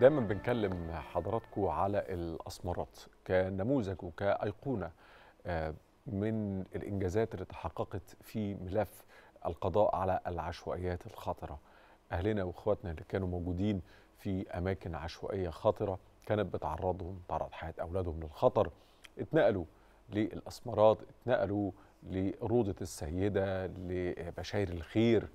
دايما بنكلم حضراتكم على الأسمرات كنموذج وكأيقونة من الإنجازات اللي تحققت في ملف القضاء على العشوائيات الخطرة. أهلنا وإخواتنا اللي كانوا موجودين في أماكن عشوائية خطرة كانت بتعرضهم، تعرض حياة أولادهم للخطر، اتنقلوا للأسمرات، اتنقلوا لروضة السيدة، لبشاير الخير،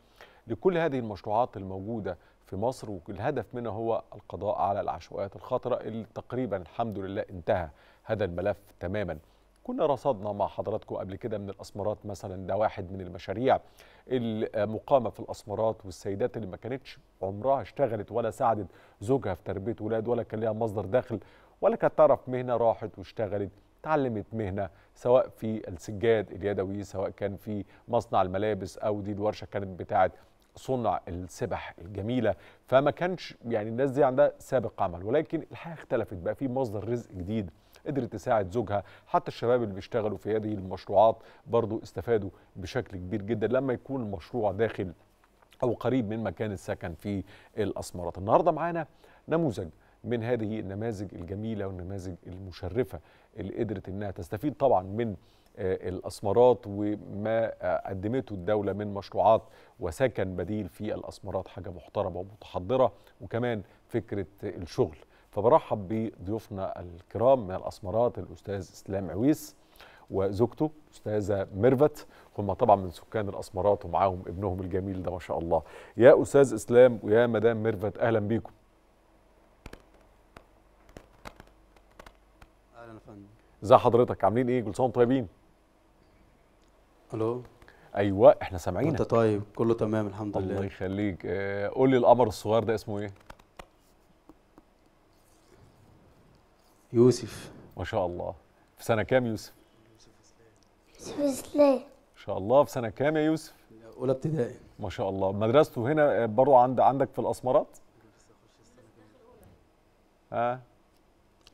لكل هذه المشروعات الموجودة في مصر، والهدف منها هو القضاء على العشوائيات الخطرة اللي تقريبا الحمد لله انتهى هذا الملف تماما. كنا رصدنا مع حضراتكم قبل كده من الأسمرات مثلا، ده واحد من المشاريع المقامة في الأسمرات، والسيدات اللي ما كانتش عمرها اشتغلت ولا ساعدت زوجها في تربية ولاد، ولا كان لها مصدر دخل، ولا كانت تعرف مهنة، راحت واشتغلت، تعلمت مهنة سواء في السجاد اليدوي، سواء كان في مصنع الملابس، أو دي الورشة كانت بتاعت صنع السبح الجميلة. فما كانش يعني الناس دي عندها سابق عمل، ولكن الحياة اختلفت، بقى في مصدر رزق جديد، قدرت تساعد زوجها. حتى الشباب اللي بيشتغلوا في هذه المشروعات برضو استفادوا بشكل كبير جدا لما يكون المشروع داخل أو قريب من مكان السكن في الأسمرات. النهاردة معانا نموذج من هذه النماذج الجميلة والنماذج المشرفة اللي قدرت أنها تستفيد طبعا من الأسمرات وما قدمته الدولة من مشروعات وسكن بديل في الأسمرات، حاجة محترمة ومتحضرة، وكمان فكرة الشغل. فبرحب بضيوفنا الكرام من الأسمرات، الأستاذ إسلام عويس وزوجته أستاذة ميرفت، هم طبعا من سكان الأسمرات ومعاهم ابنهم الجميل ده ما شاء الله. يا أستاذ إسلام ويا مدام ميرفت أهلا بيكم. أهلا يا فندم. ازي حضرتك، عاملين إيه؟ كل سنة وانتم طيبين. ألو. أيوه إحنا سامعينك. أنت طيب؟ كله تمام الحمد لله. الله يخليك. قول لي القمر الصغير ده اسمه إيه؟ يوسف. ما شاء الله. في سنة كام يوسف؟ يوسف إسلام. ما شاء الله. في سنة كام يا يوسف؟ أولى ابتدائي. ما شاء الله. مدرسته هنا برضه عندك في الأسمرات؟ ها؟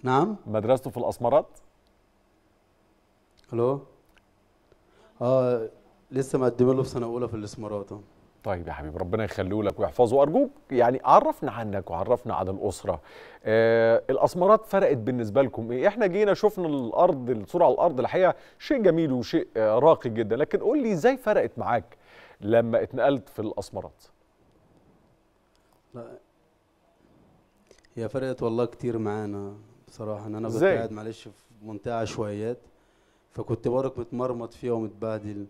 نعم؟ مدرسته في الأسمرات؟ ألو؟ آه لسه مقدمين له في سنة أولى في الأسمرات. طيب يا حبيبي ربنا يخليه لك ويحفظه. أرجوك يعني عرفنا عنك وعرفنا عن الأسرة. الأسمرات فرقت بالنسبة لكم إيه؟ إحنا جينا شفنا الأرض، الصورة على الأرض الحقيقة شيء جميل وشيء راقي جدا، لكن قول لي إزاي فرقت معاك لما اتنقلت في الأسمرات؟ لا هي فرقت والله كتير معانا بصراحة. أنا بتقعد معلش في منطقة عشوائيات، فكنت برك متمرمط فيها ومتبهدل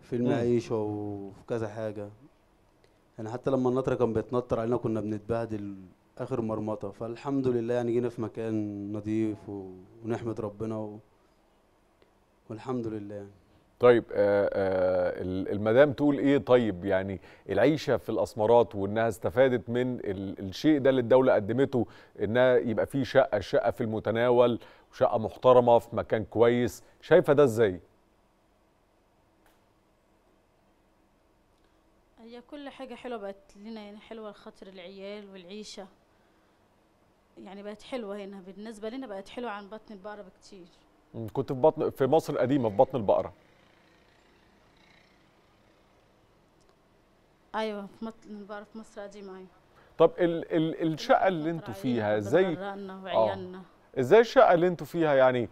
في المعيشة وفي كذا حاجة. يعني حتى لما النطر كان بيتنطر علينا كنا بنتبهدل آخر مرمطة. فالحمد لله يعني جينا في مكان نظيف ونحمد ربنا والحمد لله. طيب المدام تقول إيه؟ طيب يعني العيشة في الأسمرات وإنها استفادت من الشيء ده اللي الدولة قدمته، إنها يبقى فيه شقة في المتناول، وشقة محترمة في مكان كويس، شايفة ده إزاي؟ هي كل حاجة حلوة بقت لنا، يعني حلوة لخاطر العيال والعيشة، يعني بقت حلوة هنا بالنسبة لنا، بقت حلوة عن بطن البقرة بكتير. كنت في مصر القديمة في بطن البقرة. أيوة في بطن البقرة في مصر القديمة. أيوة. طب الشقة اللي انتوا فيها ازاي؟ ازاي الشقة اللي انتوا فيها يعني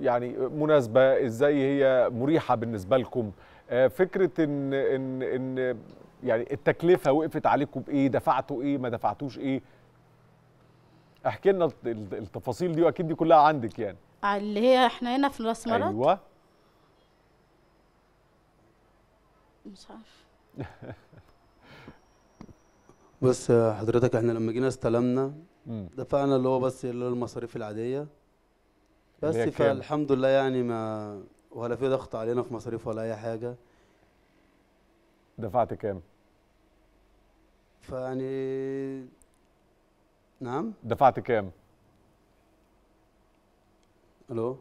يعني مناسبة؟ ازاي هي مريحة بالنسبة لكم؟ فكرة إن يعني التكلفة وقفت عليكم بإيه؟ دفعتوا إيه؟ ما دفعتوش إيه؟ احكي لنا التفاصيل دي، وأكيد دي كلها عندك يعني. اللي هي إحنا هنا في الأسمرات؟ أيوه. مش عارف. بص حضرتك إحنا لما جينا استلمنا دفعنا اللي هو بس اللي هو المصاريف العادية بس، فالحمد لله يعني ما ولا في ضغط علينا في مصاريف ولا اي حاجه. دفعت كام؟ فيعني نعم دفعت كام؟ الو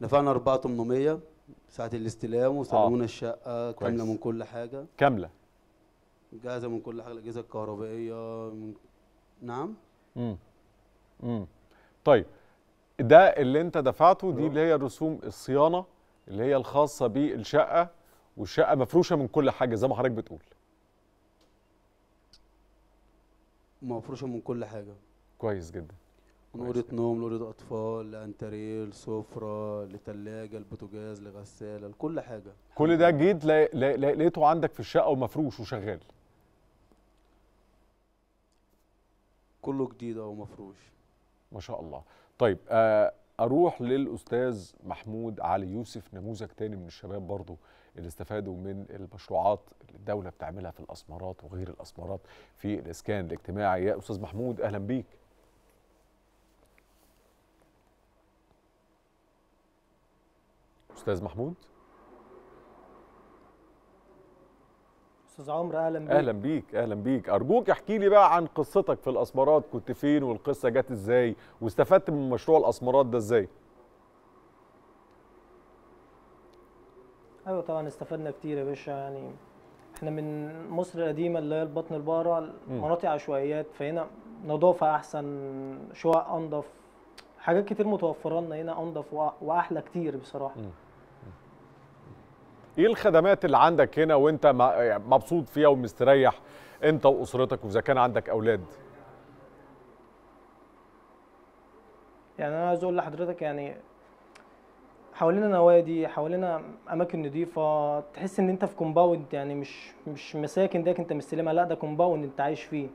دفعنا 4800 ساعه الاستلام، وسلمونا الشقه كامله من كل حاجه، كامله جاهزه من كل حاجه، الاجهزه الكهربائيه من... نعم. طيب ده اللي انت دفعته، دي اللي هي رسوم الصيانه اللي هي الخاصه بالشقه، والشقه مفروشه من كل حاجه زي ما حضرتك بتقول. مفروشه من كل حاجه. كويس جدا. من اوضه نوم لاوضه اطفال لانتريل سفره لثلاجه لبوتاجاز لغساله لكل حاجه. كل ده جيت لقيته عندك في الشقه ومفروش وشغال. كله جديد او مفروش. ما شاء الله. طيب اروح للاستاذ محمود علي يوسف، نموذج تاني من الشباب برضه اللي استفادوا من المشروعات اللي الدوله بتعملها في الاسمارات وغير الاسمارات في الاسكان الاجتماعي. يا استاذ محمود اهلا بيك. استاذ محمود. استاذ عمرو اهلا بيك. اهلا بيك اهلا بيك. ارجوك احكي لي بقى عن قصتك في الاسمارات، كنت فين والقصه جت ازاي واستفدت من مشروع الاسمارات ده ازاي؟ ايوه طبعا استفدنا كتير يا باشا. يعني احنا من مصر القديمه اللي هي البطن البقره، مناطق عشوائيات، فهنا نظافه احسن، شقق انضف، حاجات كتير متوفره لنا هنا انضف واحلى كتير بصراحه. ايه الخدمات اللي عندك هنا وانت مبسوط فيها ومستريح انت واسرتك واذا كان عندك اولاد؟ يعني انا عايز اقول لحضرتك يعني حوالينا نوادي، حوالينا اماكن نظيفه، تحس ان انت في كومباوند، يعني مش مساكن ديك انت مستلمها، لا ده كومباوند انت عايش فيه.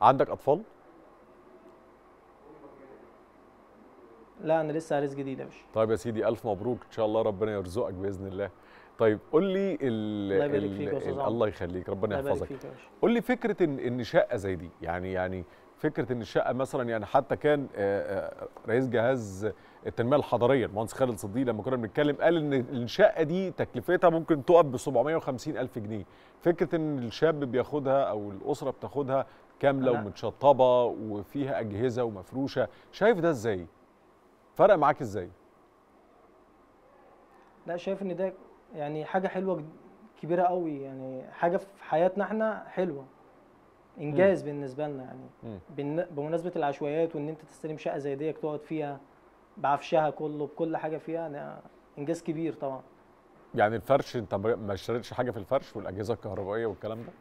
عندك اطفال؟ لا انا لسه عريس جديد يا باشا. طيب يا سيدي الف مبروك، ان شاء الله ربنا يرزقك باذن الله. طيب قول لي الله يخليك ربنا يحفظك. قول لي فكره ان شقه زي دي، يعني فكره ان الشقه مثلا، يعني حتى كان رئيس جهاز التنميه الحضريه المهندس خالد صديق لما كنا بنتكلم قال ان الشقه دي تكلفتها ممكن تقف ب 750,000 جنيه. فكره ان الشاب بياخدها او الاسره بتاخدها كامله ومتشطبه وفيها اجهزه ومفروشه، شايف ده ازاي؟ فرق معاك ازاي؟ لا شايف ان ده يعني حاجه حلوه كبيره قوي، يعني حاجه في حياتنا احنا حلوه، انجاز بالنسبه لنا يعني. بمناسبه العشوائيات وان انت تستلم شقه زي ديك تقعد فيها بعفشها كله بكل حاجه فيها، ده انجاز كبير طبعا. يعني الفرش انت ما اشتريتش حاجه في الفرش والاجهزه الكهربائيه والكلام ده؟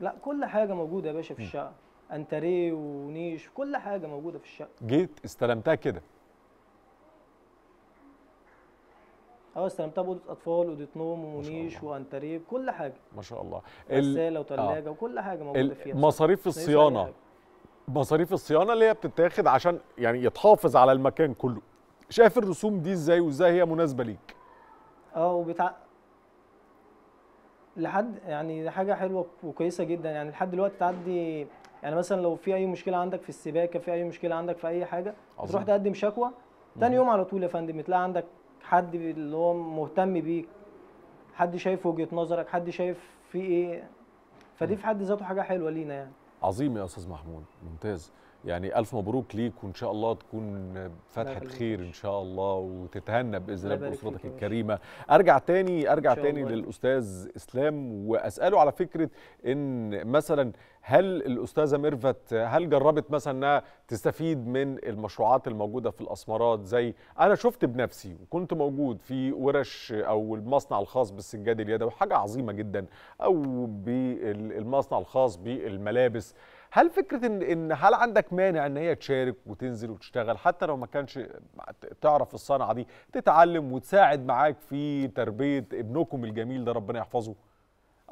لا كل حاجه موجوده يا باشا في الشقه، انتريه ونيش كل حاجه موجوده في الشقه. جيت استلمتها كده؟ اه استلمتها باوضه اطفال، اوضه نوم ونيش وانتريه كل حاجه. ما شاء الله. غساله وثلاجه وكل حاجه موجوده فيها. مصاريف الصيانه، اللي هي بتتاخد عشان يعني يتحافظ على المكان كله، شايف الرسوم دي ازاي وازاي هي مناسبه ليك؟ اه لحد يعني حاجه حلوه وكويسه جدا، يعني لحد دلوقتي تعدي، يعني مثلا لو في اي مشكله عندك في السباكه، في اي مشكله عندك في اي حاجه، تروح تقدم شكوى تاني يوم على طول يا فندم تلاقي عندك حد اللي هو مهتم بيك، حد شايف وجهه نظرك، حد شايف في ايه، فدي في حد ذاته حاجه حلوه لينا يعني. عظيم يا استاذ محمود، ممتاز. يعني الف مبروك ليك وان شاء الله تكون فتحه خير ان شاء الله وتتهنى باذن الله باسرتك الكريمه. ارجع تاني للاستاذ اسلام واساله على فكره ان مثلا هل الاستاذه ميرفت جربت مثلا انها تستفيد من المشروعات الموجوده في الاسمارات؟ زي انا شفت بنفسي وكنت موجود في ورش او المصنع الخاص بالسجاد اليدوي، حاجه عظيمه جدا، او بالمصنع الخاص بالملابس. هل فكره هل عندك مانع ان هي تشارك وتنزل وتشتغل حتى لو ما كانش تعرف الصنعه دي، تتعلم وتساعد معاك في تربيه ابنكم الجميل ده ربنا يحفظه؟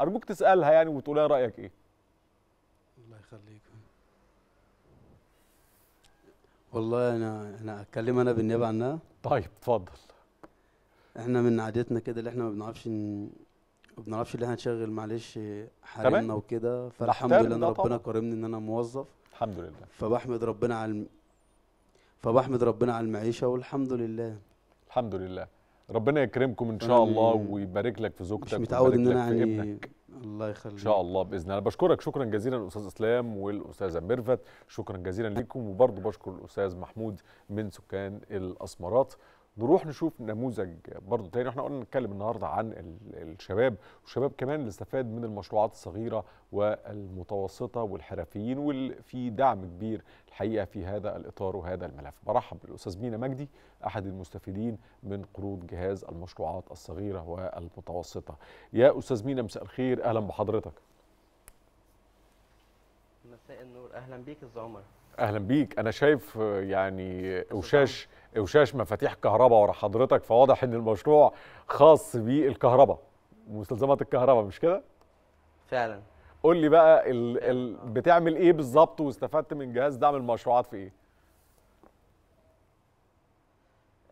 ارجوك تسالها يعني وتقول لها رايك ايه. الله يخليك. والله انا اتكلم بالنيابه عنها. طيب اتفضل. احنا من عادتنا كده اللي احنا ما بنعرفش اللي احنا نشغل معلش حالنا وكده، فالحمد لله ان ربنا كرمني ان انا موظف الحمد لله، فبحمد ربنا على المعيشه والحمد لله. الحمد لله ربنا يكرمكم ان شاء الله ويبارك لك في زوجتك، مش متعود ان انا يعني الله يخليك ان شاء الله باذن الله. بشكرك شكرا جزيلا استاذ اسلام والاستاذه ميرفت، شكرا جزيلا لكم، وبرضه بشكر الاستاذ محمود من سكان الاسمارات. نروح نشوف نموذج برضه تاني. احنا قلنا نتكلم النهارده عن الشباب، والشباب كمان اللي استفاد من المشروعات الصغيره والمتوسطه والحرفيين، واللي في دعم كبير الحقيقه في هذا الاطار وهذا الملف. برحب بالاستاذ مينا مجدي احد المستفيدين من قروض جهاز المشروعات الصغيره والمتوسطه. يا استاذ مينا مساء الخير، اهلا بحضرتك. مساء النور، اهلا بيك يا استاذ عمر. اهلا بيك. انا شايف يعني وشاش مفاتيح كهرباء ورا حضرتك، فواضح ان المشروع خاص بالكهرباء، مستلزمات الكهرباء، مش كده؟ فعلا. قول لي بقى بتعمل ايه بالظبط، واستفدت من جهاز دعم المشروعات في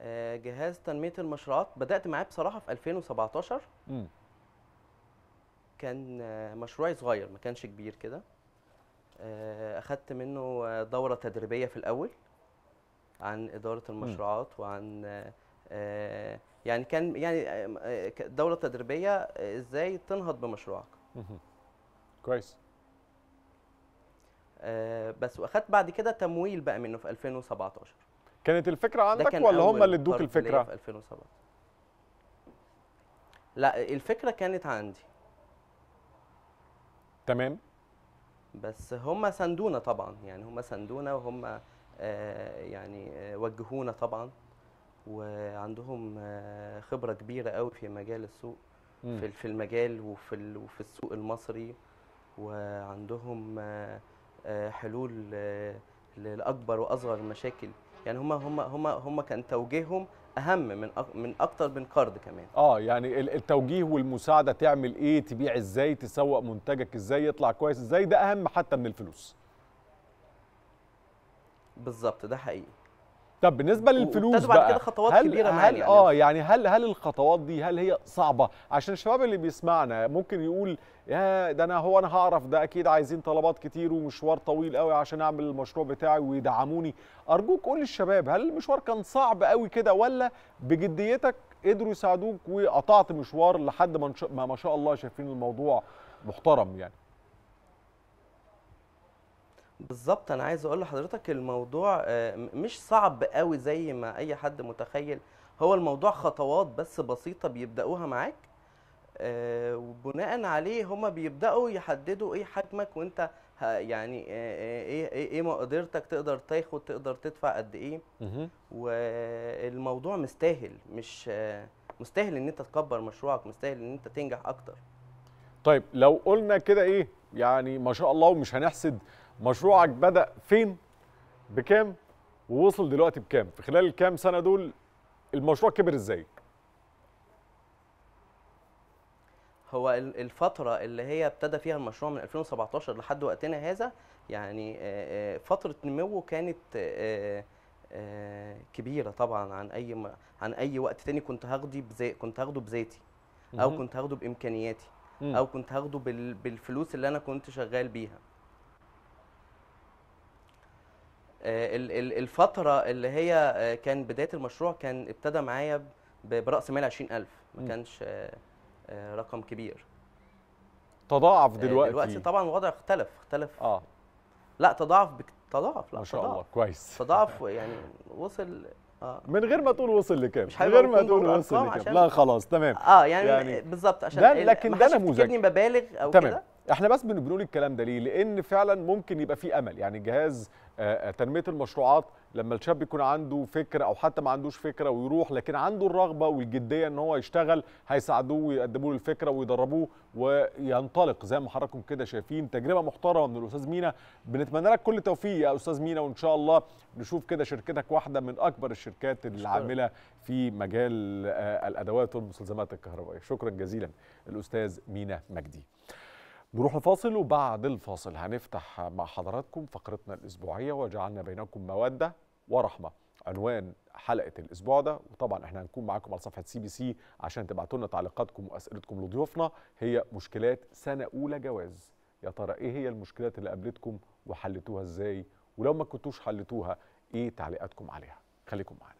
ايه؟ جهاز تنميه المشروعات بدات معاه بصراحه في 2017. كان مشروعي صغير، ما كانش كبير كده. اخدت منه دوره تدريبيه في الاول عن إدارة المشروعات، وعن يعني كان يعني دورة تدريبية إزاي تنهض بمشروعك. كويس. بس وأخدت بعد كده تمويل بقى منه في 2017. كانت الفكرة عندك ولا هم اللي ادوك الفكرة؟ في 2017. لا، الفكرة كانت عندي. تمام. بس هم سندونا طبعا، يعني هم سندونا وهم يعني وجهونا طبعا، وعندهم خبرة كبيرة قوي في مجال السوق، في المجال وفي السوق المصري، وعندهم حلول لأكبر وأصغر المشاكل. يعني هم كان توجيههم أهم من أكتر من قرض كمان. يعني التوجيه والمساعدة، تعمل إيه، تبيع إزاي، تسوق منتجك إزاي، يطلع كويس إزاي، ده أهم حتى من الفلوس. بالظبط، ده حقيقي. طب بالنسبه للفلوس بقى، بعد كده خطوات كبيره معانا. هل الخطوات دي هي صعبه؟ عشان الشباب اللي بيسمعنا ممكن يقول يا ده انا هعرف ده، اكيد عايزين طلبات كتير ومشوار طويل قوي عشان اعمل المشروع بتاعي ويدعموني. ارجوك قول للشباب، هل المشوار كان صعب قوي كده، ولا بجديتك قدروا يساعدوك وقطعت مشوار لحد ما شاء الله شايفين الموضوع محترم يعني؟ بالظبط، انا عايز اقول لحضرتك الموضوع مش صعب قوي زي ما اي حد متخيل. هو الموضوع خطوات بس بسيطه بيبداوها معاك، وبناء عليه هما بيبداوا يحددوا ايه حجمك، وانت يعني ايه مقدرتك، تقدر تاخد، تقدر تدفع قد ايه. والموضوع مستاهل، مش مستاهل ان انت تكبر مشروعك، مستاهل ان انت تنجح اكتر. طيب لو قلنا كده ايه يعني، ما شاء الله ومش هنحسد، مشروعك بدأ فين، بكام، ووصل دلوقتي بكام؟ في خلال الكام سنة دول المشروع كبر ازاي؟ هو الفترة اللي هي ابتدى فيها المشروع من 2017 لحد وقتنا هذا، يعني فترة نموه كانت كبيرة طبعا عن اي وقت تاني كنت هاخده بذاتي، او كنت هاخده بامكانياتي، او كنت هاخده بالفلوس اللي انا كنت شغال بيها. الفترة اللي هي كان بداية المشروع كان ابتدى معايا برأس مال 20,000، ما كانش رقم كبير. تضاعف دلوقتي طبعا الوضع اختلف. لا تضاعف، لا ما شاء الله، كويس. تضاعف يعني، وصل من غير ما تقول وصل لكام، مش من غير ما تقول وصل لكام، لا خلاص تمام. يعني بالظبط، عشان لكن ده نموذج، مش مبالغ او كده. احنا بس بنقول الكلام ده ليه؟ لان فعلا ممكن يبقى في امل. يعني جهاز تنميه المشروعات لما الشاب يكون عنده فكره او حتى ما عندوش فكره ويروح، لكن عنده الرغبه والجديه ان هو يشتغل، هيساعدوه ويقدموا له الفكره ويدربوه وينطلق زي ما حضراتكم كده شايفين. تجربه محترمه من الاستاذ مينا، بنتمنى لك كل التوفيق يا استاذ مينا، وان شاء الله نشوف كده شركتك واحده من اكبر الشركات اللي عامله في مجال الادوات والمستلزمات الكهربائيه. شكرا جزيلا الاستاذ مينا مجدي. نروح لفاصل، وبعد الفاصل هنفتح مع حضراتكم فقرتنا الأسبوعية وجعلنا بينكم مودة ورحمة، عنوان حلقة الأسبوع ده. وطبعا احنا هنكون معاكم على صفحة CBC عشان تبعتوا لنا تعليقاتكم وأسئلتكم لضيوفنا. هي مشكلات سنة أولى جواز، يا ترى ايه هي المشكلات اللي قابلتكم وحلتوها ازاي، ولو ما كنتوش حلتوها ايه تعليقاتكم عليها؟ خليكم معانا.